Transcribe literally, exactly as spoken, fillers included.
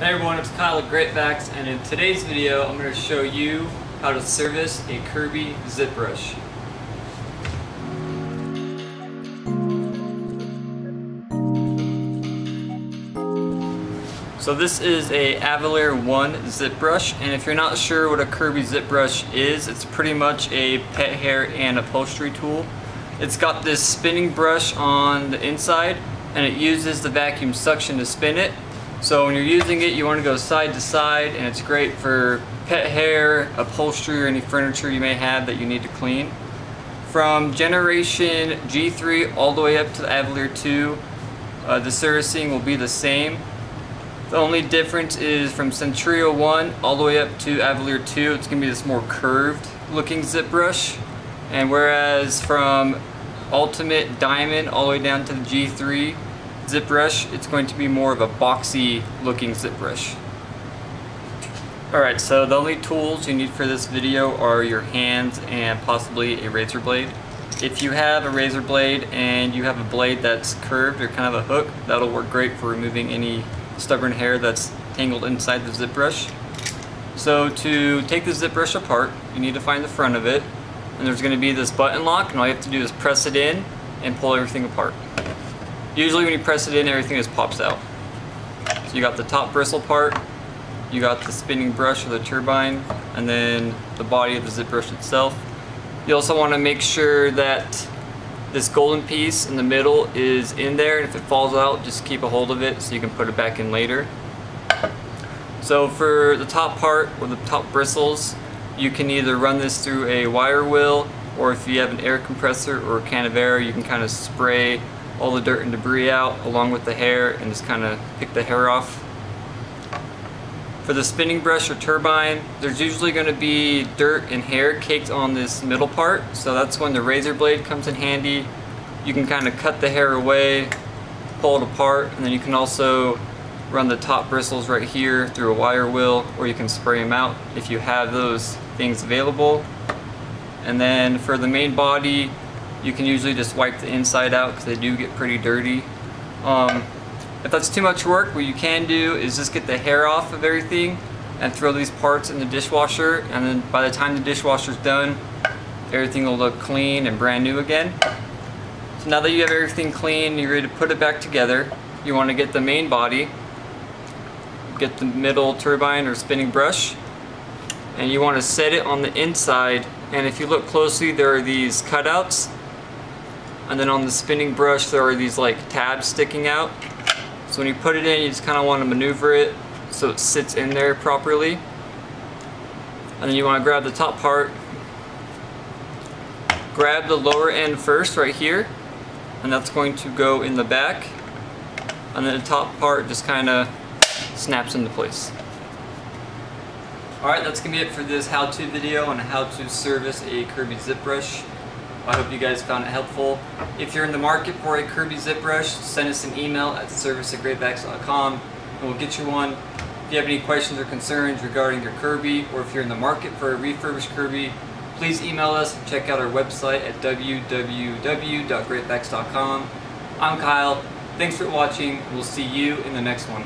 Hey everyone, it's Kyle at Great Vacs, and in today's video I'm going to show you how to service a Kirby Zip Brush. So this is a Avalir one Zip Brush, and if you're not sure what a Kirby Zip Brush is, it's pretty much a pet hair and upholstery tool. It's got this spinning brush on the inside, and it uses the vacuum suction to spin it. So when you're using it, you want to go side to side, and it's great for pet hair, upholstery, or any furniture you may have that you need to clean. From Generation G three all the way up to the Avalir two, uh, the servicing will be the same. The only difference is from Centurio one all the way up to Avalir two, it's going to be this more curved looking zip brush. And whereas from Ultimate Diamond all the way down to the G three, zip brush, it's going to be more of a boxy looking zip brush. Alright, so the only tools you need for this video are your hands and possibly a razor blade. If you have a razor blade and you have a blade that's curved or kind of a hook, that'll work great for removing any stubborn hair that's tangled inside the zip brush. So to take the zip brush apart, you need to find the front of it, and there's going to be this button lock, and all you have to do is press it in and pull everything apart. Usually when you press it in, everything just pops out. So you got the top bristle part, you got the spinning brush or the turbine, and then the body of the zip brush itself. You also want to make sure that this golden piece in the middle is in there, and if it falls out, just keep a hold of it so you can put it back in later. So for the top part or the top bristles, you can either run this through a wire wheel, or if you have an air compressor or a can of air, you can kind of spray all the dirt and debris out along with the hair and just kind of pick the hair off. For the spinning brush or turbine, there's usually going to be dirt and hair caked on this middle part, so that's when the razor blade comes in handy. You can kind of cut the hair away, pull it apart, and then you can also run the top bristles right here through a wire wheel, or you can spray them out if you have those things available. And then for the main body, you can usually just wipe the inside out because they do get pretty dirty. Um, if that's too much work, what you can do is just get the hair off of everything and throw these parts in the dishwasher, and then by the time the dishwasher's done, everything will look clean and brand new again. So now that you have everything clean, you're ready to put it back together. You want to get the main body, get the middle turbine or spinning brush, and you want to set it on the inside, and if you look closely, there are these cutouts. And then on the spinning brush, there are these like tabs sticking out. So when you put it in, you just kind of want to maneuver it so it sits in there properly. And then you want to grab the top part. Grab the lower end first right here, and that's going to go in the back. And then the top part just kind of snaps into place. Alright, that's going to be it for this how-to video on how to service a Kirby Zip Brush. I hope you guys found it helpful. If you're in the market for a Kirby Zip Brush, send us an email at service at great vacs dot com and we'll get you one. If you have any questions or concerns regarding your Kirby, or if you're in the market for a refurbished Kirby, please email us and check out our website at w w w dot great vacs dot com. I'm Kyle. Thanks for watching. We'll see you in the next one.